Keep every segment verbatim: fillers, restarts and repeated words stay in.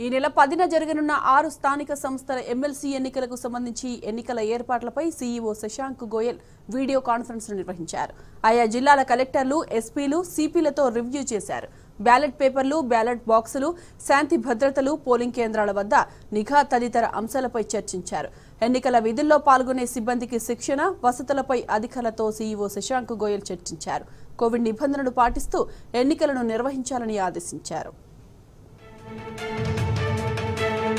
ఈ నెల పదిన జరగనున్న ఆరు స్థానిక సంస్థల ఎమ్మెల్సీ ఎన్నికలకు సంబంధించి ఎన్నికల ఏర్పాట్లపై CEO Shashank Goyal video conference నిర్వహించారు. ఆయా జిల్లాల కలెక్టర్లు, ఎస్పీలు, సిపిలతో రివ్యూ చేశారు. బ్యాలెట్ పేపర్లు, బ్యాలెట్ బాక్సులు, శాంతి భద్రతలు, పోలింగ్ కేంద్రాల వద్ద నిఘా తదితర అంశాలపై చర్చించారు. ఎన్నికల విధుల్లో పాల్గొనే సిబ్బందికి శిక్షణ, వసతులపై అధికారులతో సీఈఓ శశాంక్ గోయల్ చర్చించారు. కోవిడ్ నిబంధనలు పాటిస్తూ ఎన్నికలను నిర్వహించాలని ఆదేశించారు.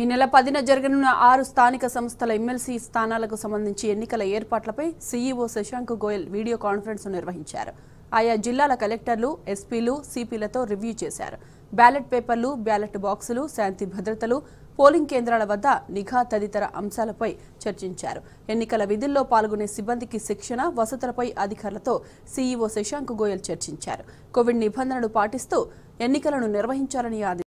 ఈ నెల పదిన జరగనున్న ఆరు స్థానిక సంస్థల ఎమ్మెల్సీ స్థానాలకు సంబంధించి ఎన్నికల ఏర్పాట్లపై CEO Shashank Goyal video conference నిర్వహించారు. ఆయా జిల్లాల కలెక్టర్లు, ఎస్పీలు, సిపిలతో రివ్యూ చేశారు. బ్యాలెట్ పేపర్లు, బ్యాలెట్ బాక్సులు, శాంతి భద్రతలు, పోలింగ్ కేంద్రాల వద్ద నిఘా తదితర అంశాలపై చర్చించారు. ఎన్నికల విధుల్లో పాల్గొనే సిబ్బందికి శిక్షణ, వసతులపై అధికారులతో సీఈఓ శశాంక్ గోయల్ చర్చించారు. కోవిడ్ నిబంధనలు పాటిస్తూ ఎన్నికలను నిర్వహించాలని ఆదేశించారు.